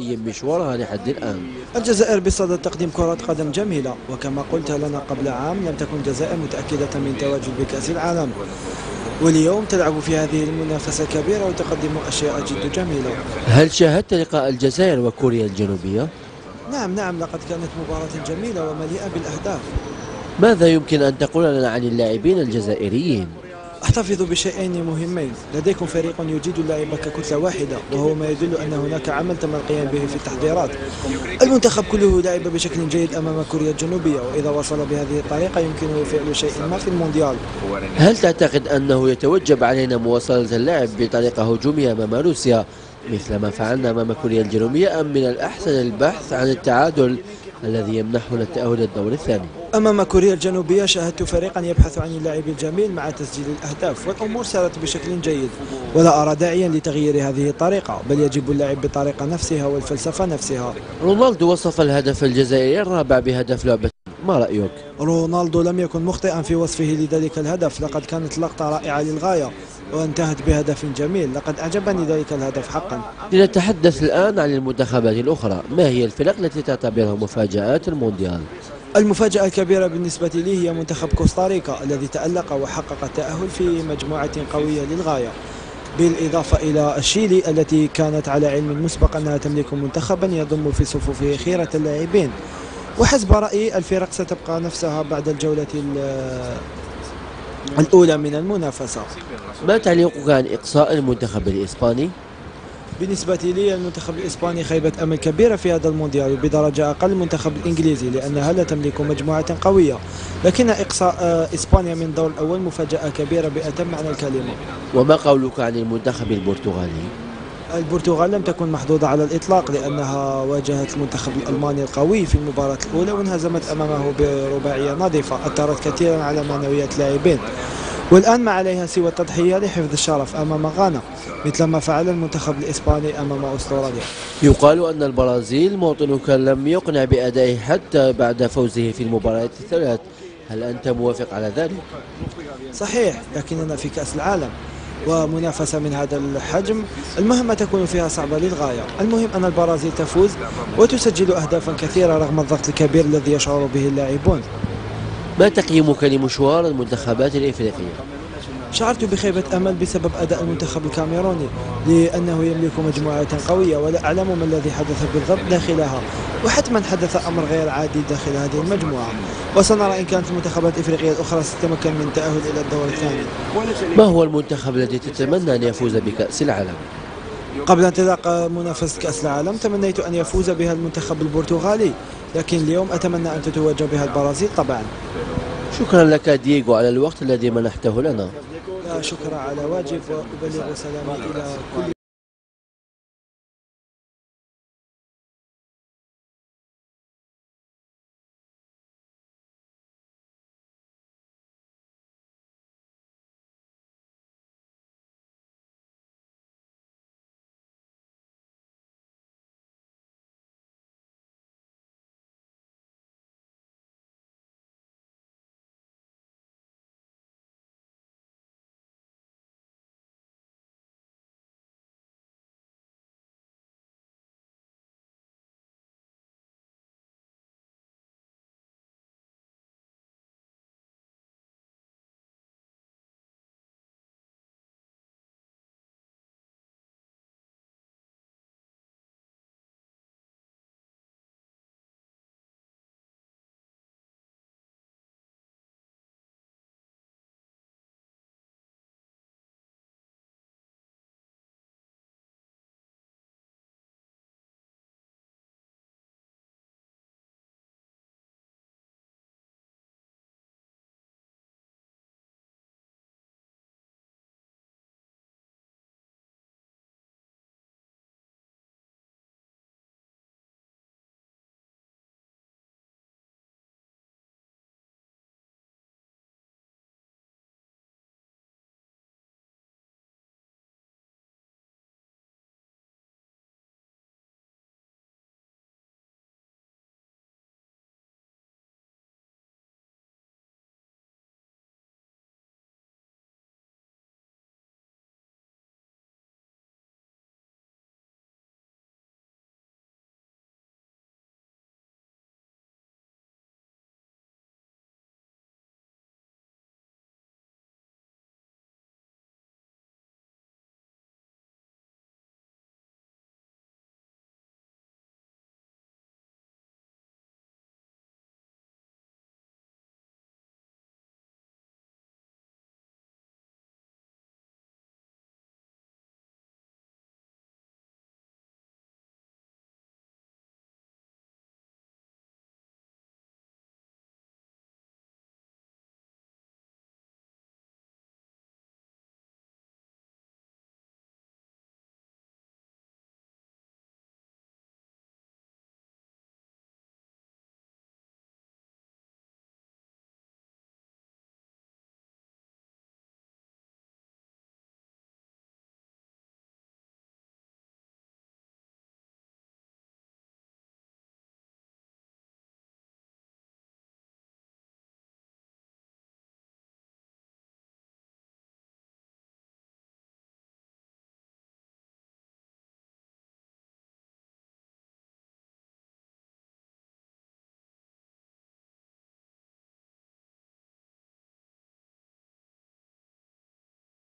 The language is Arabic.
مشوارها لحد الآن. الجزائر بصدد تقديم كرة قدم جميلة، وكما قلت لنا قبل عام لم تكن الجزائر متأكدة من تواجد بكأس العالم، واليوم تلعب في هذه المنافسة كبيرة وتقدم أشياء جد جميلة. هل شاهدت لقاء الجزائر وكوريا الجنوبية؟ نعم، لقد كانت مباراة جميلة ومليئة بالأهداف. ماذا يمكن أن تقول لنا عن اللاعبين الجزائريين؟ احتفظ بشيئين مهمين، لديكم فريق يجيد اللعب ككتلة واحدة، وهو ما يدل أن هناك عمل تم القيام به في التحضيرات. المنتخب كله لعب بشكل جيد أمام كوريا الجنوبية، وإذا وصل بهذه الطريقة يمكنه فعل شيء ما في المونديال. هل تعتقد أنه يتوجب علينا مواصلة اللعب بطريقة هجومية أمام روسيا مثل ما فعلنا أمام كوريا الجنوبية، أم من الأحسن البحث عن التعادل الذي يمنحنا التأهل للدور الثاني؟ أمام كوريا الجنوبية شاهدت فريقا يبحث عن اللاعب الجميل مع تسجيل الأهداف، والأمور سارت بشكل جيد، ولا أرى داعيا لتغيير هذه الطريقة، بل يجب اللعب بالطريقة نفسها والفلسفة نفسها. رونالدو وصف الهدف الجزائري الرابع بهدف لعبة، ما رأيك؟ رونالدو لم يكن مخطئا في وصفه لذلك الهدف، لقد كانت لقطة رائعة للغاية وانتهت بهدف جميل، لقد أعجبني ذلك الهدف حقا. لنتحدث الآن عن المنتخبات الأخرى، ما هي الفرق التي تعتبرها مفاجآت المونديال؟ المفاجأة الكبيرة بالنسبة لي هي منتخب كوستاريكا الذي تألق وحقق التأهل في مجموعة قوية للغاية، بالإضافة إلى الشيلي التي كانت على علم مسبق أنها تملك منتخبا يضم في صفوفه خيرة اللاعبين. وحسب رأيي الفرق ستبقى نفسها بعد الجولة الأولى من المنافسة. ما تعليقك عن إقصاء المنتخب الإسباني؟ بالنسبة لي المنتخب الإسباني خيبة أمل كبيرة في هذا المونديال، وبدرجة أقل المنتخب الإنجليزي لأنها لا تملك مجموعة قوية، لكن إقصاء إسبانيا من الدور الأول مفاجأة كبيرة بأتم معنى الكلمة. وما قولك عن المنتخب البرتغالي؟ البرتغال لم تكن محظوظة على الإطلاق، لأنها واجهت المنتخب الألماني القوي في المباراة الأولى وانهزمت أمامه برباعية نظيفة أثرت كثيرا على معنويات اللاعبين، والآن ما عليها سوى التضحية لحفظ الشرف أمام غانا مثل ما فعل المنتخب الإسباني أمام أستراليا. يقال أن البرازيل موطنك لم يقنع بأدائه حتى بعد فوزه في المباريات الثلاث، هل أنت موافق على ذلك؟ صحيح، لكننا في كأس العالم ومنافسة من هذا الحجم المهمة تكون فيها صعبة للغاية. المهم أن البرازيل تفوز وتسجل أهدافا كثيرة رغم الضغط الكبير الذي يشعر به اللاعبون. ما تقييمك لمشوار المنتخبات الإفريقية؟ شعرت بخيبة أمل بسبب أداء المنتخب الكاميروني لأنه يملك مجموعة قوية، ولا أعلم ما الذي حدث بالضبط داخلها، وحتما حدث أمر غير عادي داخل هذه المجموعة، وسنرى إن كانت المنتخبات الإفريقية الأخرى ستتمكن من التأهل إلى الدور الثاني. ما هو المنتخب الذي تتمنى أن يفوز بكأس العالم؟ قبل انطلاق منافسة كأس العالم تمنيت أن يفوز بها المنتخب البرتغالي، لكن اليوم أتمنى أن تتوج بها البرازيل طبعا. شكرا لك دييغو على الوقت الذي منحته لنا. لا شكر على واجب، وأبلغ سلامي إلى كل